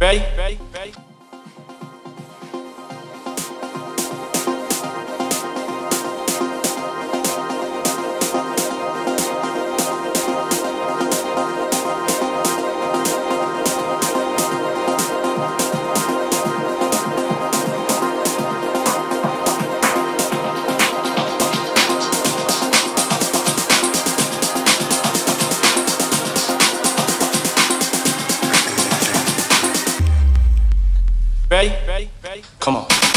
Ready? Ready? Come on.